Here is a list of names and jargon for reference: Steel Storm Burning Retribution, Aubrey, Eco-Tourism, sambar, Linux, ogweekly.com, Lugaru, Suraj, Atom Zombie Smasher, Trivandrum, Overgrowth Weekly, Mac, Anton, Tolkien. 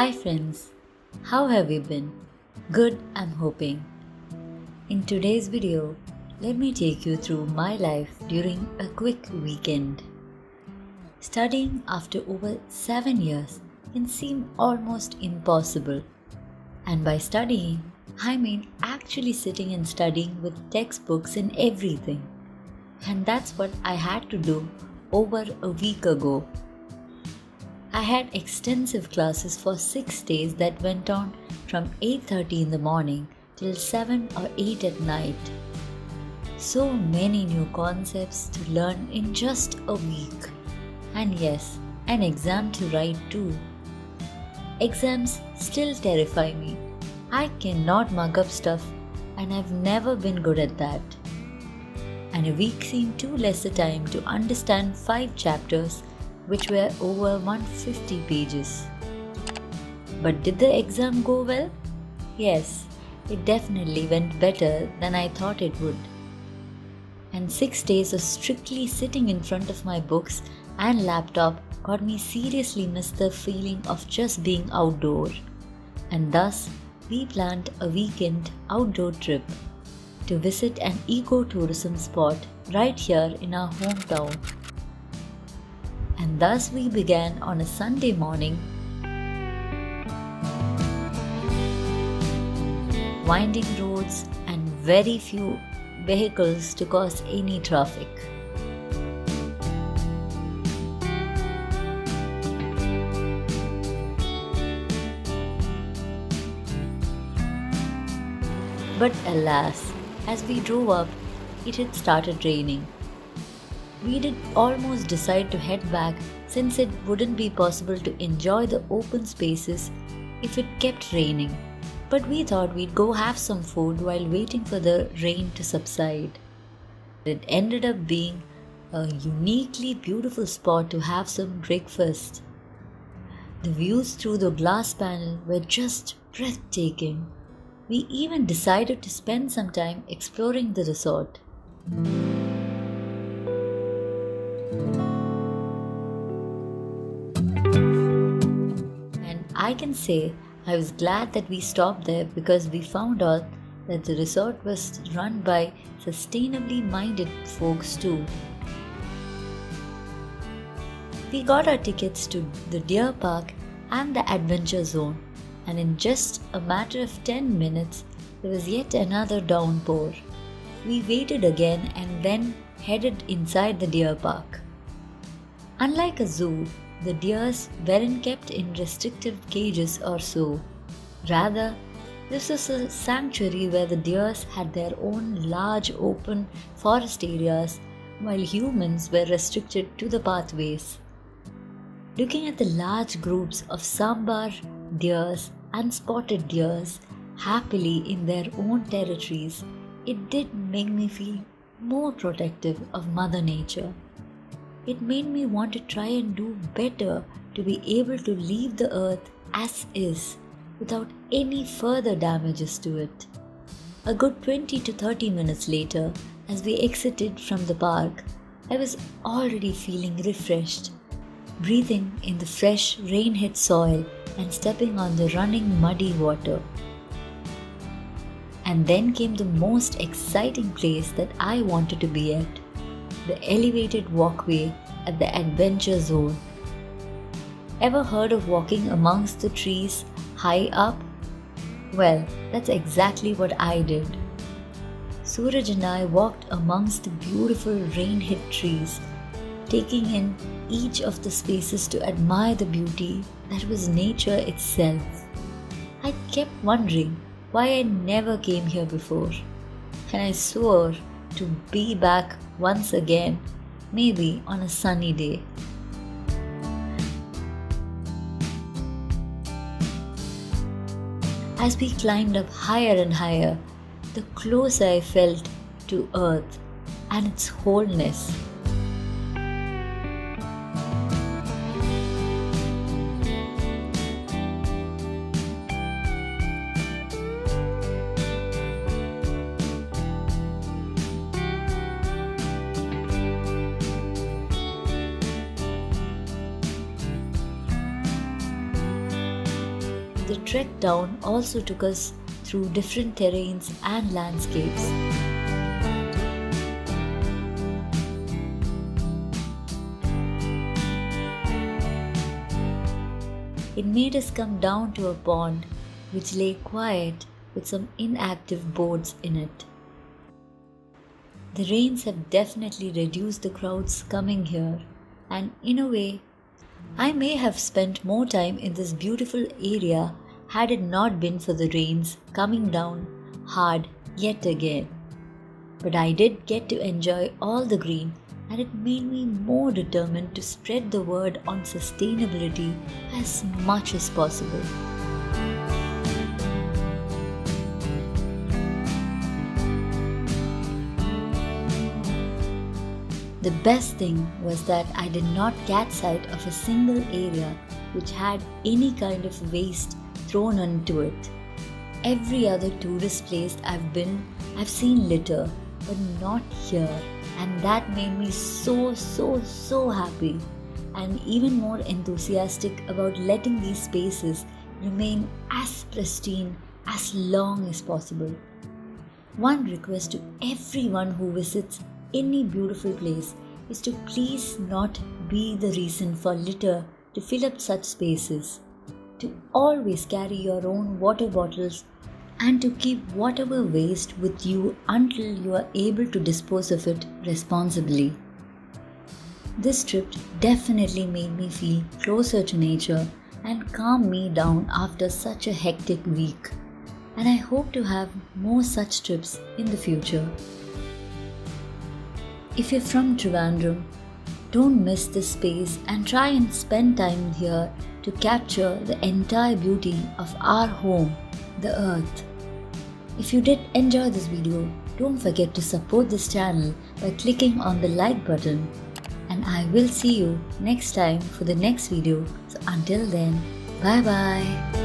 Hi friends, how have you been? Good, I'm hoping. In today's video, let me take you through my life during a quick weekend. Studying after over 7 years can seem almost impossible. And by studying, I mean actually sitting and studying with textbooks and everything. And that's what I had to do over a week ago. I had extensive classes for 6 days that went on from 8:30 in the morning till 7 or 8 at night. So many new concepts to learn in just a week. And yes, an exam to write too. Exams still terrify me. I cannot mug up stuff and I've never been good at that. And a week seemed too less a time to understand 5 chapters which were over 150 pages. But did the exam go well? Yes, it definitely went better than I thought it would. And 6 days of strictly sitting in front of my books and laptop got me seriously missed the feeling of just being outdoor. And thus, we planned a weekend outdoor trip to visit an eco-tourism spot right here in our hometown. And thus we began on a Sunday morning, winding roads and very few vehicles to cause any traffic. But alas, as we drove up, it had started raining. We did almost decide to head back since it wouldn't be possible to enjoy the open spaces if it kept raining. But we thought we'd go have some food while waiting for the rain to subside. It ended up being a uniquely beautiful spot to have some breakfast. The views through the glass panel were just breathtaking. We even decided to spend some time exploring the resort. I can say I was glad that we stopped there because we found out that the resort was run by sustainably minded folks too. We got our tickets to the Deer Park and the Adventure Zone, and in just a matter of 10 minutes there was yet another downpour. We waited again and then headed inside the Deer Park. Unlike a zoo, the deers weren't kept in restrictive cages or so. Rather, this was a sanctuary where the deers had their own large open forest areas while humans were restricted to the pathways. Looking at the large groups of sambar deers and spotted deers happily in their own territories, it did make me feel more protective of Mother Nature. It made me want to try and do better to be able to leave the earth as is without any further damages to it. A good 20 to 30 minutes later, as we exited from the park, I was already feeling refreshed. Breathing in the fresh rain-hit soil and stepping on the running muddy water. And then came the most exciting place that I wanted to be at. The elevated walkway at the Adventure Zone. Ever heard of walking amongst the trees high up? Well, that's exactly what I did. Suraj and I walked amongst the beautiful rain-hit trees, taking in each of the spaces to admire the beauty that was nature itself. I kept wondering why I never came here before, and I swore to be back once again, maybe on a sunny day. As we climbed up higher and higher, the closer I felt to Earth and its wholeness. The trek down also took us through different terrains and landscapes. It made us come down to a pond which lay quiet with some inactive boards in it. The rains have definitely reduced the crowds coming here, and in a way, I may have spent more time in this beautiful area had it not been for the rains coming down hard yet again. But I did get to enjoy all the green, and it made me more determined to spread the word on sustainability as much as possible. The best thing was that I did not catch sight of a single area which had any kind of waste thrown onto it. Every other tourist place I've been, I've seen litter, but not here, and that made me so happy and even more enthusiastic about letting these spaces remain as pristine as long as possible. One request to everyone who visits any beautiful place is to please not be the reason for litter to fill up such spaces, to always carry your own water bottles, and to keep whatever waste with you until you are able to dispose of it responsibly. This trip definitely made me feel closer to nature and calmed me down after such a hectic week, and I hope to have more such trips in the future. If you're from Trivandrum, don't miss this space and try and spend time here to capture the entire beauty of our home, the earth. If you did enjoy this video, don't forget to support this channel by clicking on the like button. And I will see you next time for the next video. So until then, bye bye.